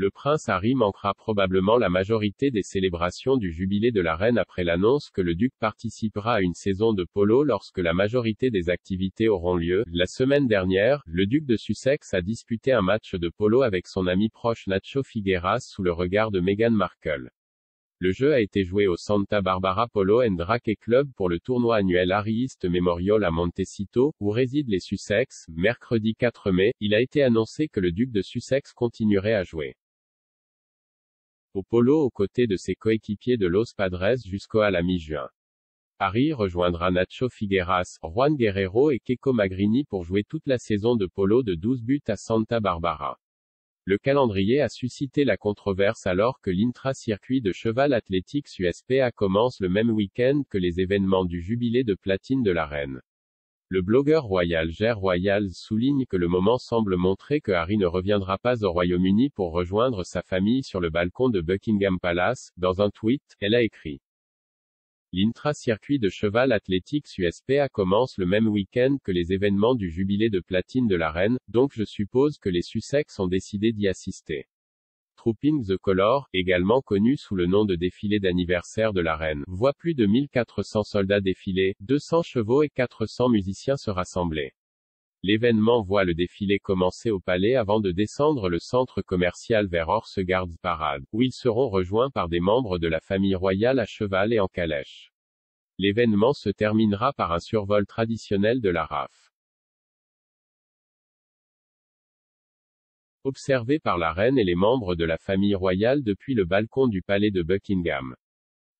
Le prince Harry manquera probablement la majorité des célébrations du jubilé de la reine après l'annonce que le duc participera à une saison de polo lorsque la majorité des activités auront lieu. La semaine dernière, le duc de Sussex a disputé un match de polo avec son ami proche Nacho Figueras sous le regard de Meghan Markle. Le jeu a été joué au Santa Barbara Polo and Racquet Club pour le tournoi annuel Harry's Memorial à Montecito, où résident les Sussex. Mercredi 4 mai, il a été annoncé que le duc de Sussex continuerait à jouer au polo aux côtés de ses coéquipiers de Los Padres jusqu'à la mi-juin. Harry rejoindra Nacho Figueras, Juan Guerrero et Keiko Magrini pour jouer toute la saison de polo de 12 buts à Santa Barbara. Le calendrier a suscité la controverse alors que l'intra-circuit de cheval athlétique USPA commence le même week-end que les événements du jubilé de platine de la reine. Le blogueur royal Ger Royals souligne que le moment semble montrer que Harry ne reviendra pas au Royaume-Uni pour rejoindre sa famille sur le balcon de Buckingham Palace. Dans un tweet, elle a écrit: l'intra-circuit de cheval athlétique USPA commence le même week-end que les événements du jubilé de platine de la reine, donc je suppose que les Sussex ont décidé d'y assister. Trooping the Color, également connu sous le nom de défilé d'anniversaire de la reine, voit plus de 1400 soldats défiler, 200 chevaux et 400 musiciens se rassembler. L'événement voit le défilé commencer au palais avant de descendre le centre commercial vers Horse Guards Parade, où ils seront rejoints par des membres de la famille royale à cheval et en calèche. L'événement se terminera par un survol traditionnel de la RAF, observé par la reine et les membres de la famille royale depuis le balcon du palais de Buckingham.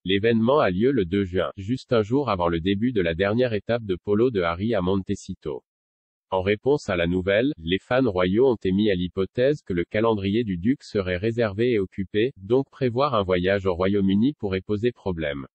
L'événement a lieu le 2 juin, juste un jour avant le début de la dernière étape de polo de Harry à Montecito. En réponse à la nouvelle, les fans royaux ont émis à l'hypothèse que le calendrier du duc serait réservé et occupé, donc prévoir un voyage au Royaume-Uni pourrait poser problème.